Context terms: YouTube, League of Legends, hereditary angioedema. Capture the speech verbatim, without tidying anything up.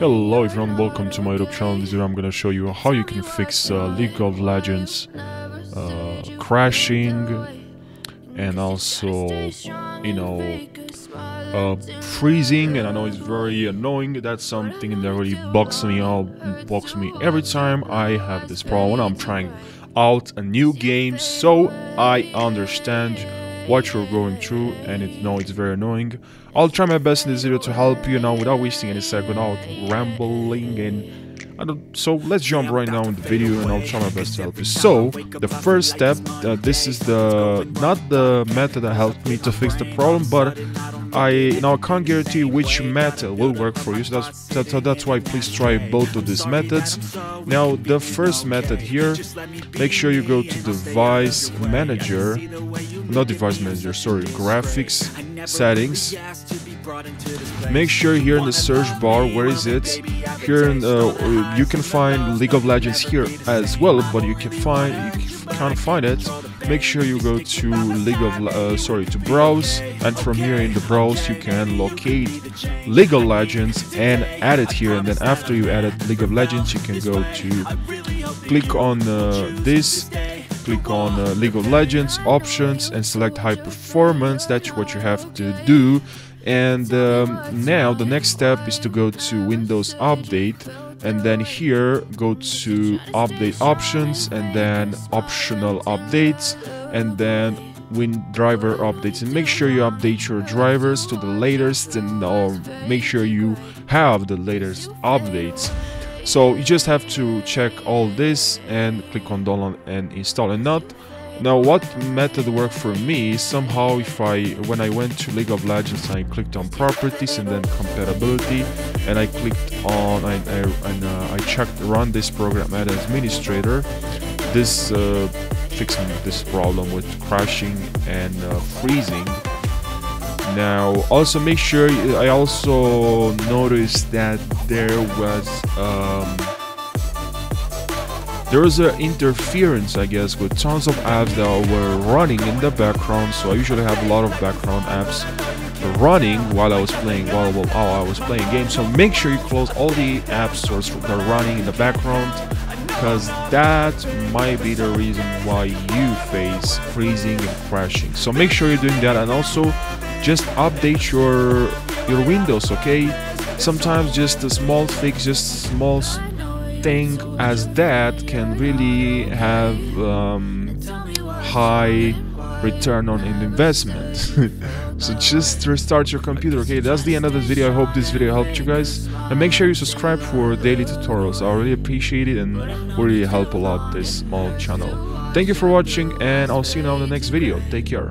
Hello everyone, welcome to my YouTube channel. In this video I'm gonna show you how you can fix uh, League of Legends uh, crashing and also, you know, uh, freezing. And I know it's very annoying. That's something that really bugs me out, bugs me every time I have this problem. I'm trying out a new game, so I understand what you're going through, and it, no, it's very annoying. I'll try my best in this video to help you now without wasting any second, without rambling, and I don't, so let's jump right now in the video and I'll try my best to help you. So the first step, uh, this is the not the method that helped me to fix the problem, but I you know, can't guarantee which method will work for you, so that's, that's, that's why please try both of these methods. Now the first method here, make sure you go to device manager. Not device manager, sorry, graphics settings. Make sure here in the search bar, where is it? Here in the, you can find League of Legends here as well, but you can find, you can't find it. Make sure you go to League of, uh, sorry, to browse, and from here in the browse you can locate League of Legends and add it here. And then after you added League of Legends, you can go to click on uh, this. Click on uh, League of Legends options and select high performance. That's what you have to do. And um, now the next step is to go to Windows Update, and then here go to update options, and then optional updates, and then win driver updates. And make sure you update your drivers to the latest, and or make sure you have the latest updates. So you just have to check all this and click on download and install. And not now, what method worked for me? Somehow, if I when I went to League of Legends, I clicked on properties and then compatibility, and I clicked on I I, and, uh, I checked run this program as administrator. This uh, fixing this problem with crashing and uh, freezing. Now also make sure, I also noticed that there was um, there was an interference, I guess, with tons of apps that were running in the background. So I usually have a lot of background apps running while I was playing while, while I was playing games. So make sure you close all the app stores that are running in the background, because that might be the reason why you face freezing and crashing. So make sure you're doing that. And also just update your your Windows, okay? Sometimes just a small fix, just small thing as that can really have um, high return on investment. So just restart your computer, okay? That's the end of this video. I hope this video helped you guys, and make sure you subscribe for daily tutorials. I really appreciate it and really help a lot this small channel. Thank you for watching, and I'll see you now in the next video. Take care.